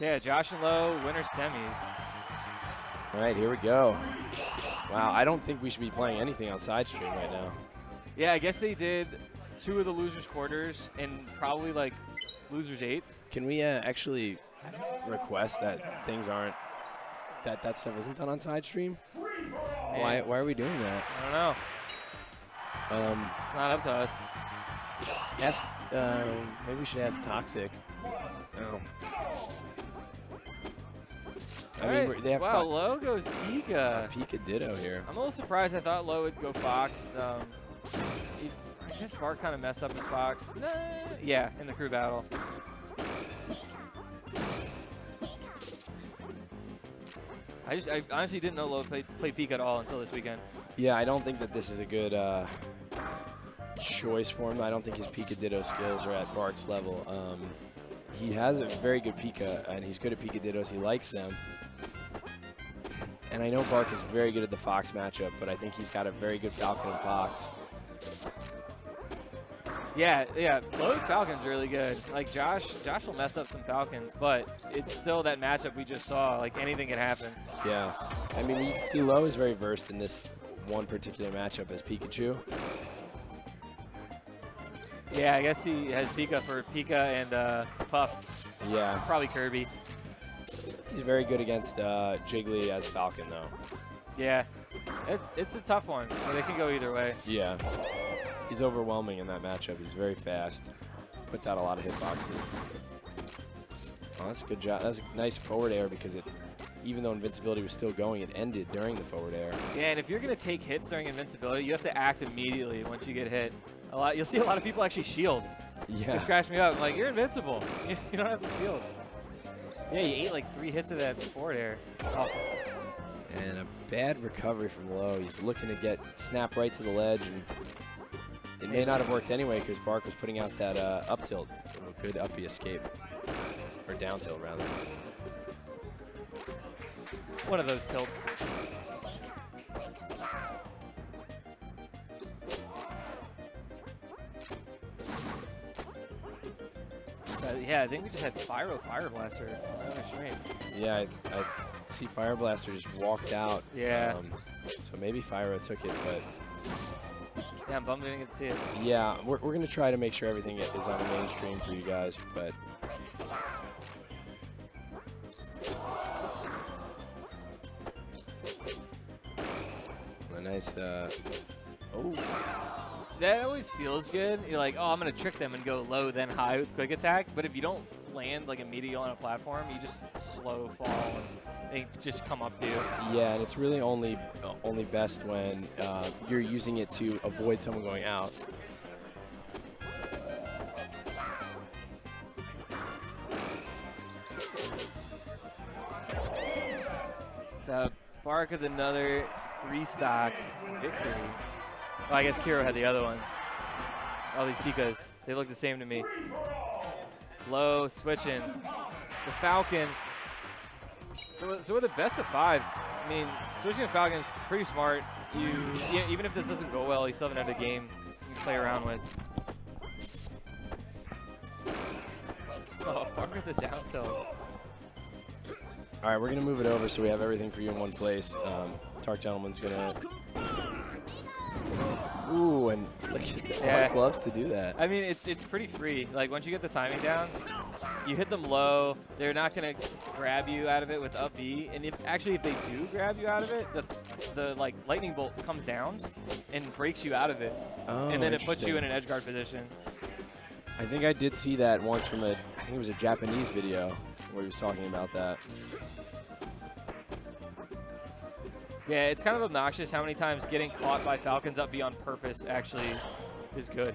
So yeah, Josh and Low, winner semis. All right, here we go. Wow, I don't think we should be playing anything on side stream right now. Yeah, I guess they did two of the losers' quarters and probably like losers' eights. Can we actually request that things aren't, that stuff isn't done on side stream? Man. Why are we doing that? I don't know. It's not up to us. Ask, maybe we should have Toxic. No. I mean, right. They have wow, Low goes Pika. Pika Ditto here. I'm a little surprised. I thought Low would go Fox. I guess Bark kind of messed up his Fox. Nah. Yeah, in the crew battle. I honestly didn't know Low played Pika at all until this weekend. Yeah, I don't think that this is a good choice for him. I don't think his Pika Ditto skills are at Bark's level. He has a very good Pika, and he's good at Pika Dittos. He likes them. And I know Bark is very good at the Fox matchup, but I think he's got a very good Falcon and Fox. Yeah, Low's Falcon's really good. Like, Josh will mess up some Falcons, but it's still that matchup we just saw. Like, anything can happen. Yeah. I mean, you can see Low is very versed in this one particular matchup as Pikachu. Yeah, I guess he has Pika for Pika and Puff. Yeah. Probably Kirby. He's very good against Jiggly as Falcon, though. Yeah. It's a tough one, but it can go either way. Yeah. He's overwhelming in that matchup. He's very fast. Puts out a lot of hitboxes. Oh, that's a good job. That's a nice forward air because it, even though invincibility was still going, it ended during the forward air. Yeah, and if you're going to take hits during invincibility, you have to act immediately once you get hit. A lot, you'll see a lot of people actually shield. Yeah. Which crashed me up. I'm like, you're invincible. You don't have to shield. Yeah, you ate like 3 hits of that forward air. Oh. And a bad recovery from Low. He's looking to get snap right to the ledge. And it may not have worked anyway because Bark was putting out that up tilt. A good uppy escape. Or down tilt, rather. One of those tilts. Yeah, I think we just had Fire Blaster on the stream. Yeah, I see Fire Blaster just walked out. Yeah. So maybe Pyro took it, but... Yeah, I'm bummed I didn't get to see it. Yeah, we're going to try to make sure everything is on the main stream for you guys, but... A nice, Oh... That always feels good. You're like, oh, I'm going to trick them and go low, then high with quick attack. But if you don't land like immediately on a platform, you just slow fall and they just come up to you. Yeah, and it's really only best when you're using it to avoid someone going out. So Bark with another 3-stock victory. Well, I guess Kiro had the other ones. All these Pikas, they look the same to me. Low switching. The Falcon. So with a best of 5, I mean, switching to Falcon is pretty smart. Even if this doesn't go well, you still have another game you can play around with. Oh, fuck with the down tilt. All right, we're going to move it over so we have everything for you in one place. Tark Gentleman's going to... Ooh, and like Bark loves to do that. I mean, it's pretty free. Like once you get the timing down, you hit them low. They're not gonna grab you out of it with up B. And if they do grab you out of it, the like lightning bolt comes down and breaks you out of it, and then it puts you in an edge guard position. I think I did see that once from a, I think it was a Japanese video where he was talking about that. Yeah, it's kind of obnoxious how many times getting caught by Falcons up B on purpose actually is good.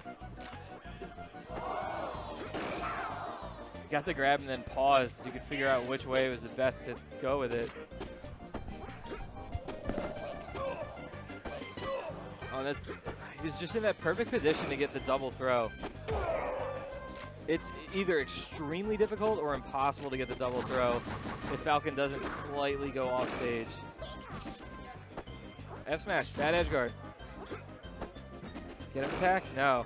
Got the grab and then paused. You could figure out which way was the best to go with it. Oh, he was just in that perfect position to get the double throw. It's either extremely difficult or impossible to get the double throw if Falcon doesn't slightly go off stage. F smash, bad edge guard. Get him attack? No.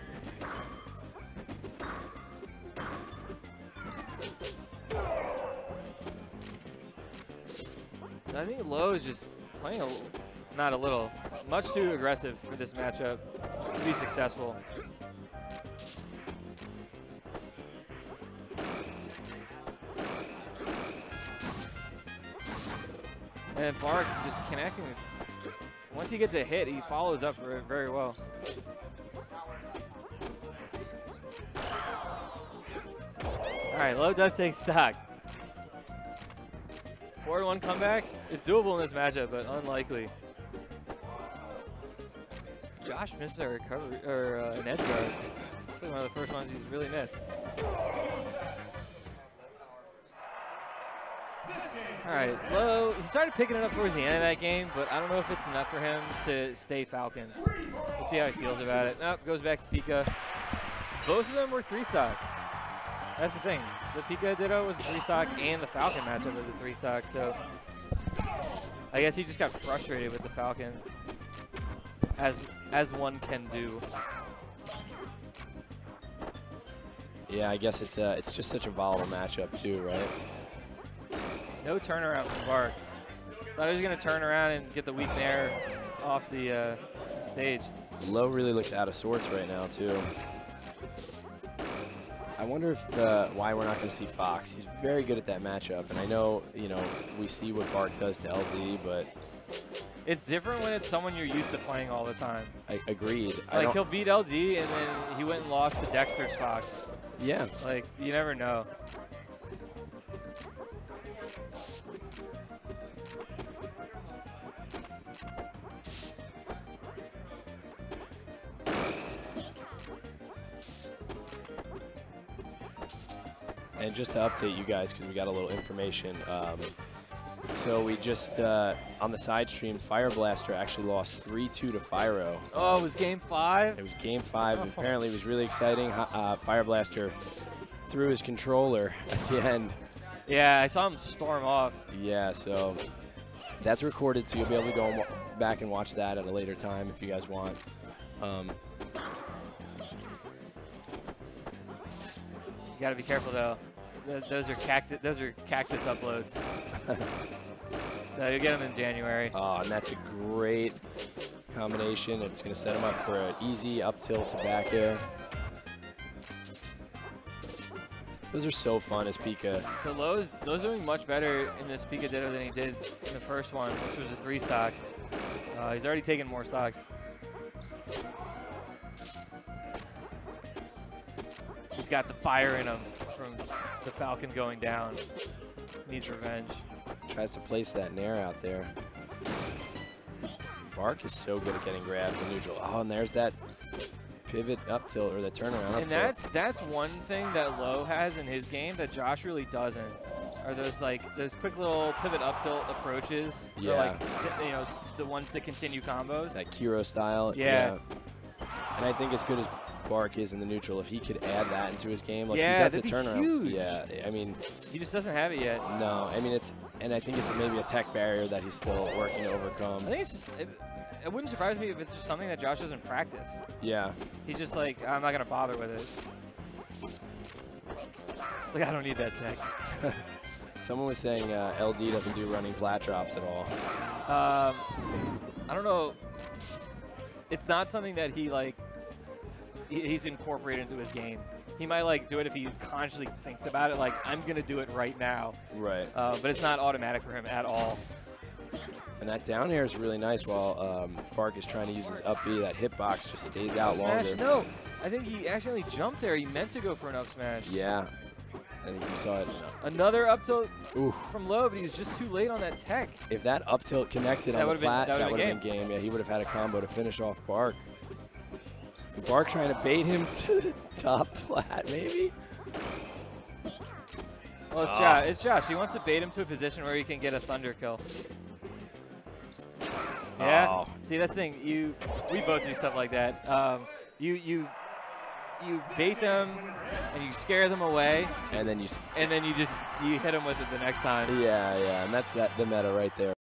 I think Low is just playing much too aggressive for this matchup to be successful. And Bark just connecting. Once he gets a hit, he follows up very well. All right, Low does take stock. 4-1 comeback. It's doable in this matchup, but unlikely. Josh misses a recovery or an edge guard. Probably one of the first ones he's really missed. All right, Low, he started picking it up towards the end of that game, but I don't know if it's enough for him to stay Falcon. We'll see how he feels about it. Nope, goes back to Pika. Both of them were 3-stocks. That's the thing. The Pika Ditto was a 3-stock, and the Falcon matchup was a 3-stock, so I guess he just got frustrated with the Falcon, as one can do. Yeah, I guess it's just such a volatile matchup too, right? No turnaround from Bark. Thought he was going to turn around and get the weak nair off the stage. Low really looks out of sorts right now, too. I wonder if why we're not going to see Fox. He's very good at that matchup, and I know, you know, we see what Bark does to LD, but it's different when it's someone you're used to playing all the time. Agreed. Like, he'll beat LD, and then he went and lost to Dexter's Fox. Yeah. Like, you never know. And just to update you guys, because we got a little information, so we just, on the side stream, Fire Blaster actually lost 3-2 to Pyro. Oh, it was Game 5? It was Game 5, and apparently it was really exciting. Fire Blaster threw his controller at the end. Yeah, I saw him storm off. Yeah, so that's recorded, so you'll be able to go back and watch that at a later time if you guys want. You gotta be careful, though. Those are cactus uploads. So you'll get them in January. Oh, and that's a great combination. It's gonna set them up for an easy up tilt to back air. Those are so fun as Pika. So Low's doing much better in this Pika Ditto than he did in the first one, which was a 3-stock. He's already taken more stocks. He's got the fire in him from the Falcon going down. Needs revenge. Tries to place that nair out there. Bark is so good at getting grabs and neutral. Oh, and there's that pivot up tilt, or the turnaround up tilt. And that's one thing that Low has in his game that Josh really doesn't. Are those, like, those quick little pivot up tilt approaches? Yeah. Like, you know, the ones that continue combos. That Kiro style. Yeah. And I think as good as Bark is in the neutral, if he could add that into his game, like, yeah, that's a turnaround. Huge. Yeah, I mean, he just doesn't have it yet. No, I mean, it's, and I think it's maybe a tech barrier that he's still working to overcome. I think it's just, it wouldn't surprise me if it's just something that Josh doesn't practice. Yeah. He's just like, I'm not gonna bother with it. Like, I don't need that tech. Someone was saying LD doesn't do running plat drops at all. I don't know. It's not something that he, like, he's incorporated into his game. He might, like, do it if he consciously thinks about it, like, I'm going to do it right now. Right. But it's not automatic for him at all. And that down air is really nice while Bark is trying to use his up B. That hitbox just stays out longer. No, I think he accidentally jumped there. He meant to go for an up smash. Yeah. I think we saw it. Another up tilt from Low, but he was just too late on that tech. If that up tilt connected on the plat, that would have been game. Yeah, he would have had a combo to finish off Bark. Bark trying to bait him to the top flat, maybe? Well, it's, Josh. It's Josh. He wants to bait him to a position where he can get a thunder kill. Yeah? Oh. See, that's the thing. We both do stuff like that. You bait them, and you scare them away. And then you just hit them with it the next time. Yeah, yeah. And that's the meta right there.